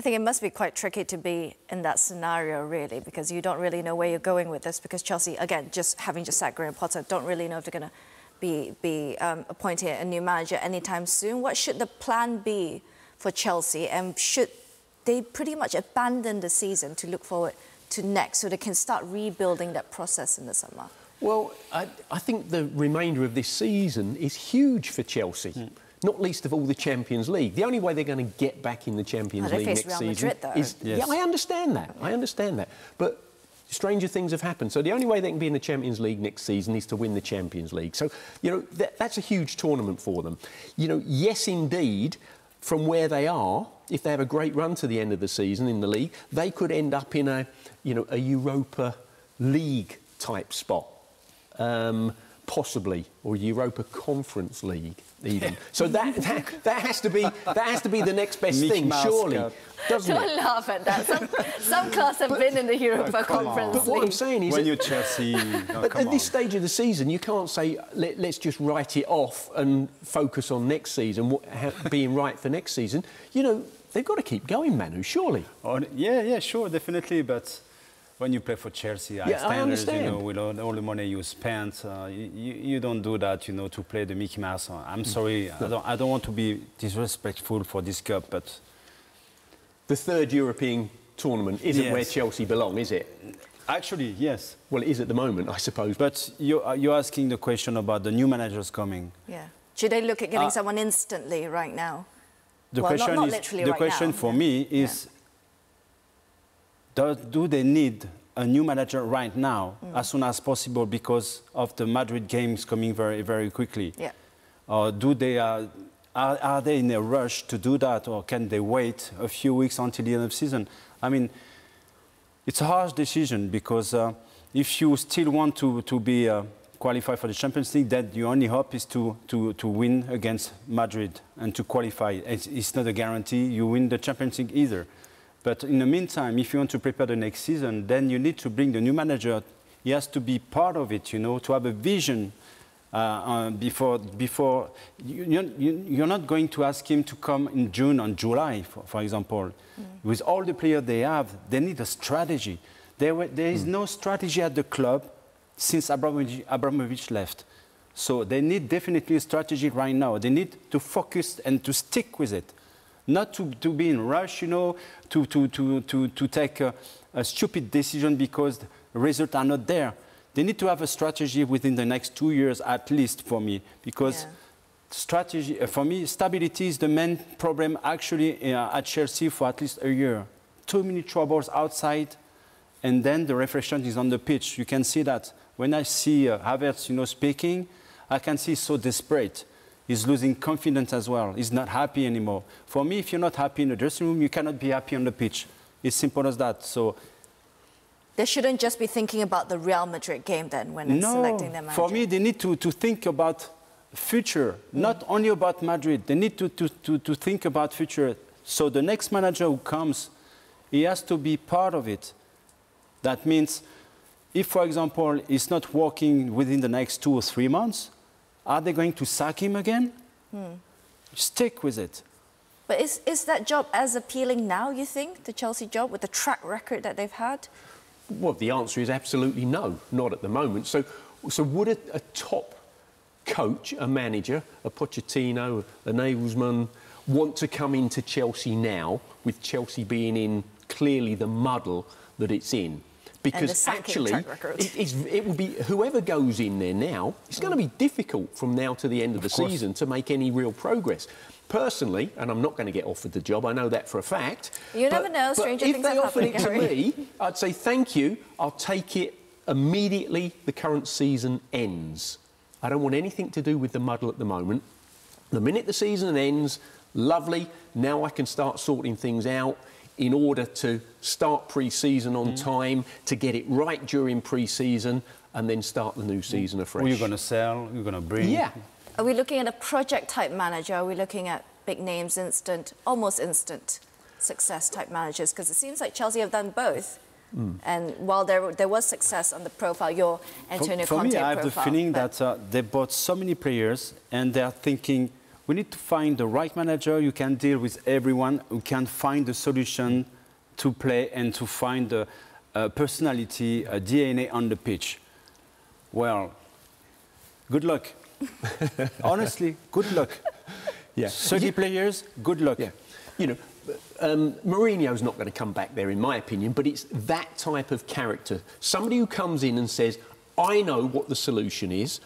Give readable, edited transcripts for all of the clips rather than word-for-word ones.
I think it must be quite tricky to be in that scenario, really, because you don't really know where you're going with this, because Chelsea, again, having just sacked Graham Potter, don't really know if they're going to be appointing a new manager anytime soon. What should the plan be for Chelsea, and should they pretty much abandon the season to look forward to next so they can start rebuilding that process in the summer? Well, I think the remainder of this season is huge for Chelsea. Mm. Not least of all the Champions League. The only way they're going to get back in the Champions League next season is... Yeah, I understand that. I understand that. But stranger things have happened. So the only way they can be in the Champions League next season is to win the Champions League. So, you know, that's a huge tournament for them. You know, yes, indeed, from where they are, if they have a great run to the end of the season in the league, they could end up in a, you know, a Europa League-type spot. Possibly, or Europa Conference League even. So that has to be the next best thing, surely. Doesn't Don't it? Laugh at that. Some clubs have been in the Europa Conference League. But what I'm saying is, when you're Chelsea, at this stage of the season, you can't say let's just write it off and focus on next season, being right for next season. You know, they've got to keep going, Manu. Surely. Yeah, sure, definitely, but. When you play for Chelsea, high standards, you know, with all the money you spent, you don't do that, you know, to play the Mickey Mouse. I'm sorry, no. I don't want to be disrespectful for this cup, but... The third European tournament isn't where Chelsea belong, is it? Actually, yes. Well, it is at the moment, I suppose. But you're asking the question about the new managers coming. Yeah. Should they look at getting someone instantly right now? The question for me is... Do they need a new manager right now, as soon as possible, because of the Madrid games coming very, very quickly? Yeah. Do they are they in a rush to do that, or can they wait a few weeks until the end of the season? I mean, it's a harsh decision, because if you still want to be qualified for the Champions League, then your only hope is to win against Madrid and to qualify. It's not a guarantee you win the Champions League either. But in the meantime, if you want to prepare the next season, then you need to bring the new manager. He has to be part of it, you know, to have a vision before. You're not going to ask him to come in June or July, for example. Mm. With all the players they have, they need a strategy. There is no strategy at the club since Abramovich left. So they need definitely a strategy right now. They need to focus and to stick with it. Not to be in a rush, you know, to take a stupid decision because the results are not there. They need to have a strategy within the next 2 years, at least, for me, because strategy, for me, stability is the main problem, actually, at Chelsea for at least a year. Too many troubles outside, and then the reflection is on the pitch. You can see that. When I see Havertz, you know, speaking, I can see he's so desperate. He's losing confidence as well. He's not happy anymore. For me, if you're not happy in the dressing room, you cannot be happy on the pitch. It's simple as that. So they shouldn't just be thinking about the Real Madrid game then when selecting their manager. For me, they need to think about future, not only about Madrid. They need to think about future. So the next manager who comes, he has to be part of it. That means if, for example, it's not working within the next 2 or 3 months, are they going to sack him again? Stick with it. But is that job as appealing now, you think, the Chelsea job, with the track record that they've had? Well, the answer is absolutely no, not at the moment. So would a top coach, a manager, a Pochettino, a Nagelsmann, want to come into Chelsea now, with Chelsea being in clearly the muddle that it's in? Because actually, it would be whoever goes in there now, it's going to be difficult from now to the end of the season to make any real progress. Personally, and I'm not going to get offered the job, I know that for a fact. You never know, stranger things happen. If they offered it to me, I'd say thank you, I'll take it immediately the current season ends. I don't want anything to do with the muddle at the moment. The minute the season ends, lovely, now I can start sorting things out in order to start pre-season on time, to get it right during pre-season, and then start the new season afresh. Who are you going to sell? Who are you going to bring? Yeah. Are we looking at a project-type manager? Are we looking at big names, instant, almost instant success-type managers? Because it seems like Chelsea have done both. And while there was success on the profile, your Antonio Conte profile. For me, I have the feeling that they bought so many players, and they are thinking, We need to find the right manager who can deal with everyone, who can find the solution to play and to find the personality, DNA on the pitch. Well, good luck. Honestly, good luck. Yeah. 30 players, good luck. Yeah. You know, Mourinho's not going to come back there, in my opinion, but it's that type of character. Somebody who comes in and says, I know what the solution is,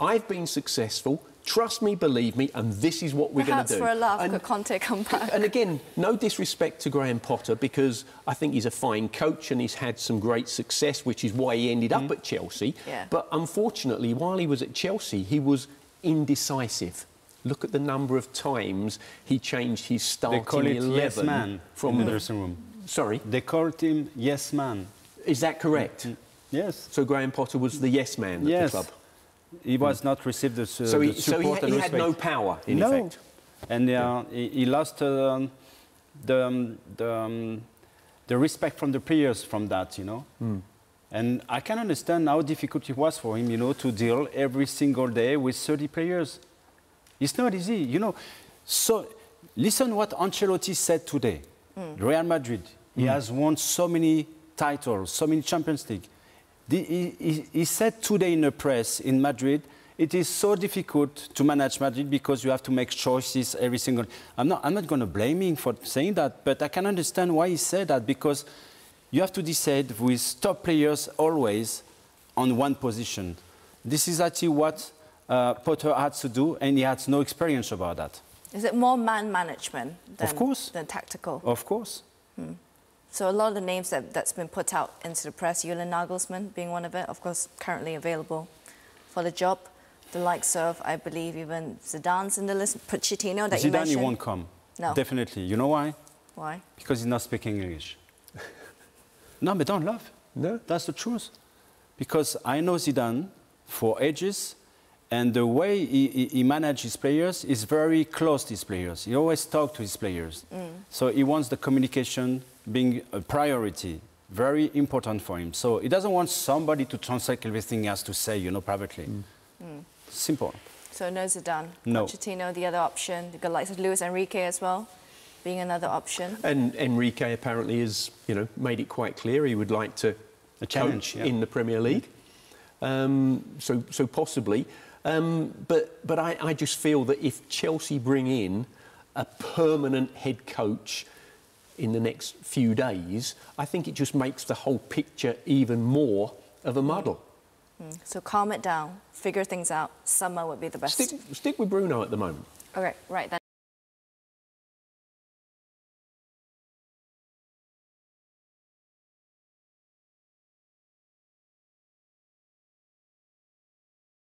I've been successful, trust me, believe me, and this is what we're going to do. Perhaps for a laugh, could Conte come back? And again, no disrespect to Graham Potter, because I think he's a fine coach and he's had some great success, which is why he ended up at Chelsea. Yeah. But unfortunately, while he was at Chelsea, he was indecisive. Look at the number of times he changed his starting 11. Yes man from the dressing room. Sorry? They called him yes man. Is that correct? Yes. So Graham Potter was the yes man at the club? He was not received the support and respect. So he had no power, in effect. And he lost the respect from the players from that, you know. And I can understand how difficult it was for him, you know, to deal every single day with 30 players. It's not easy, you know. So listen what Ancelotti said today. Real Madrid, he has won so many titles, so many Champions League. He said today in the press in Madrid, it is so difficult to manage Madrid because you have to make choices every single... I'm not going to blame him for saying that, but I can understand why he said that, because you have to decide with top players always on one position. This is actually what Potter had to do, and he had no experience about that. Is it more man management than tactical? Of course. So a lot of the names that's been put out into the press, Julian Nagelsmann being one of it, of course, currently available for the job. The likes of, I believe, even Zidane's in the list, Pochettino that you mentioned. Zidane, he won't come. No. Definitely. You know why? Why? Because he's not speaking English. No, but don't laugh. No. That's the truth. Because I know Zidane for ages, and the way he manages his players is very close to his players. He always talks to his players. So he wants the communication being a priority, very important for him. So he doesn't want somebody to translate everything he has to say, you know, privately. Simple. So no Zidane. No. Pochettino, the other option. The likes of Luis Enrique as well, being another option. And Enrique apparently has, you know, made it quite clear he would like to coach in the Premier League. So possibly. But I just feel that if Chelsea bring in a permanent head coach in the next few days, I think it just makes the whole picture even more of a muddle. So calm it down, figure things out. Summer would be the best. Stick with Bruno at the moment. Okay, right then.